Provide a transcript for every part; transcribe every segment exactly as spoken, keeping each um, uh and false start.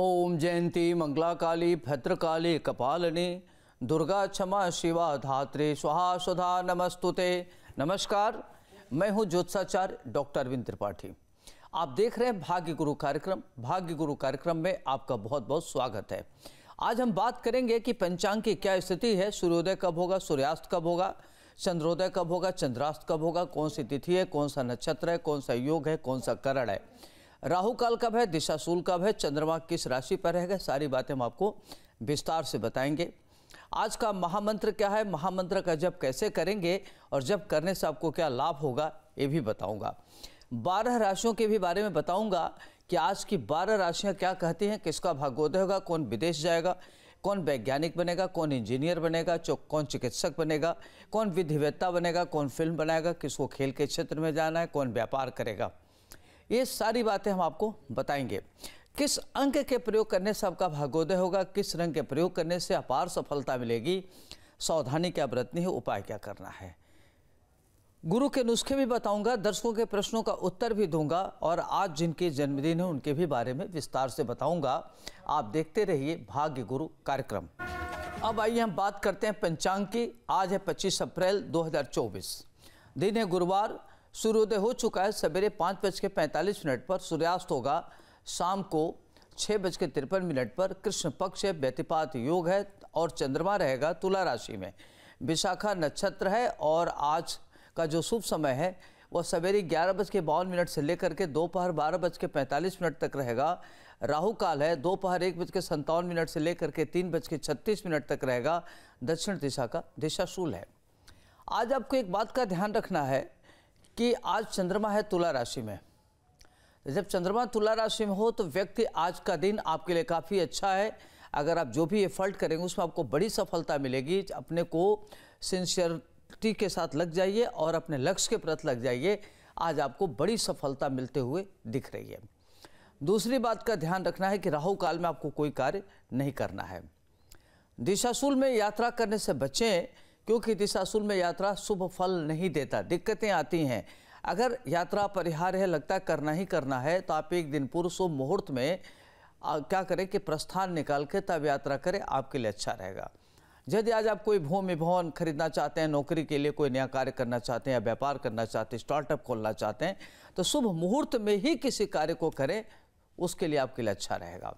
ओम जयंती मंगलाकाली भद्रकाली कपालिनी दुर्गा क्षमा शिवा धात्री स्वाहा सुधा नमस्तुते। नमस्कार, मैं हूं ज्योतिषाचार्य डॉक्टर अरविंद त्रिपाठी। आप देख रहे हैं भाग्य गुरु कार्यक्रम। भाग्य गुरु कार्यक्रम में आपका बहुत बहुत स्वागत है। आज हम बात करेंगे कि पंचांग की क्या स्थिति है, सूर्योदय कब होगा, सूर्यास्त कब होगा, चंद्रोदय कब होगा, चंद्रास्त कब होगा, कौन सी तिथि है, कौन सा नक्षत्र है, कौन सा योग है, कौन सा करण है, राहुकाल कब है, दिशाशूल कब है, चंद्रमा किस राशि पर रहेगा, सारी बातें हम आपको विस्तार से बताएंगे। आज का महामंत्र क्या है, महामंत्र का जप कैसे करेंगे और जप करने से आपको क्या लाभ होगा, ये भी बताऊंगा। बारह राशियों के भी बारे में बताऊंगा कि आज की बारह राशियां क्या कहती हैं, किसका भाग्योदय होगा, कौन विदेश जाएगा, कौन वैज्ञानिक बनेगा, कौन इंजीनियर बनेगा, कौन चिकित्सक बनेगा, कौन विधिवेत्ता बनेगा, कौन फिल्म बनाएगा, किसको खेल के क्षेत्र में जाना है, कौन व्यापार करेगा, ये सारी बातें हम आपको बताएंगे। किस अंक के प्रयोग करने से आपका भाग्योदय होगा, किस रंग के प्रयोग करने से अपार सफलता मिलेगी, सावधानी क्या बरतनी है, उपाय क्या करना है, गुरु के नुस्खे भी बताऊंगा, दर्शकों के प्रश्नों का उत्तर भी दूंगा और आज जिनके जन्मदिन है उनके भी बारे में विस्तार से बताऊंगा। आप देखते रहिए भाग्य गुरु कार्यक्रम। अब आइए हम बात करते हैं पंचांग की। आज है पच्चीस अप्रैल दो हज़ार चौबीस, दिन है गुरुवार। सूर्योदय हो चुका है सवेरे पाँच बज के पैंतालीस मिनट पर, सूर्यास्त होगा शाम को छः बज के तिरपन मिनट पर। कृष्ण पक्ष है, व्यतिपात योग है और चंद्रमा रहेगा तुला राशि में, विशाखा नक्षत्र है और आज का जो शुभ समय है वह सवेरे ग्यारह बज के बावन मिनट से लेकर के दोपहर बारह बज के पैंतालीस मिनट तक रहेगा। राहुकाल है, दोपहर एक बज के सत्तावन मिनट से लेकर के तीन बज के छत्तीस मिनट तक रहेगा। दक्षिण दिशा का दिशाशूल है। आज आपको एक बात का ध्यान रखना है कि आज चंद्रमा है तुला राशि में। जब चंद्रमा तुला राशि में हो तो व्यक्ति आज का दिन आपके लिए काफ़ी अच्छा है। अगर आप जो भी एफर्ट करेंगे उसमें आपको बड़ी सफलता मिलेगी। अपने को सिंसियरिटी के साथ लग जाइए और अपने लक्ष्य के प्रति लग जाइए, आज आपको बड़ी सफलता मिलते हुए दिख रही है। दूसरी बात का ध्यान रखना है कि राहु काल में आपको कोई कार्य नहीं करना है। दिशाशूल में यात्रा करने से बचें क्योंकि दिशाशूल में यात्रा शुभ फल नहीं देता, दिक्कतें आती हैं। अगर यात्रा परिहार है, लगता है करना ही करना है, तो आप एक दिन पूर्व शुभ मुहूर्त में क्या करें कि प्रस्थान निकाल के तब यात्रा करें, आपके लिए अच्छा रहेगा। यदि आज आप कोई भूमि भवन खरीदना चाहते हैं, नौकरी के लिए कोई नया कार्य करना चाहते हैं या व्यापार करना चाहते हैं, स्टार्टअप खोलना चाहते हैं, तो शुभ मुहूर्त में ही किसी कार्य को करें, उसके लिए आपके लिए अच्छा रहेगा।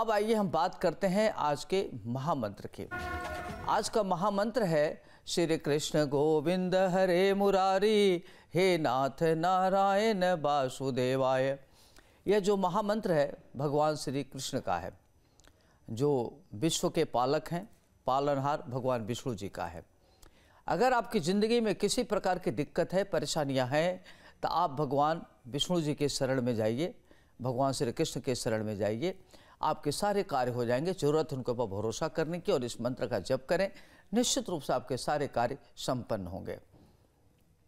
अब आइए हम बात करते हैं आज के महामंत्र की। आज का महामंत्र है श्री कृष्ण गोविंद हरे मुरारी, हे नाथ नारायण वासुदेवाय। यह जो महामंत्र है भगवान श्री कृष्ण का है, जो विश्व के पालक हैं, पालनहार भगवान विष्णु जी का है। अगर आपकी ज़िंदगी में किसी प्रकार की दिक्कत है, परेशानियां हैं, तो आप भगवान विष्णु जी के शरण में जाइए, भगवान श्री कृष्ण के शरण में जाइए, आपके सारे कार्य हो जाएंगे। जरूरत उनके ऊपर भरोसा करने की और इस मंत्र का जप करें, निश्चित रूप से आपके सारे कार्य संपन्न होंगे।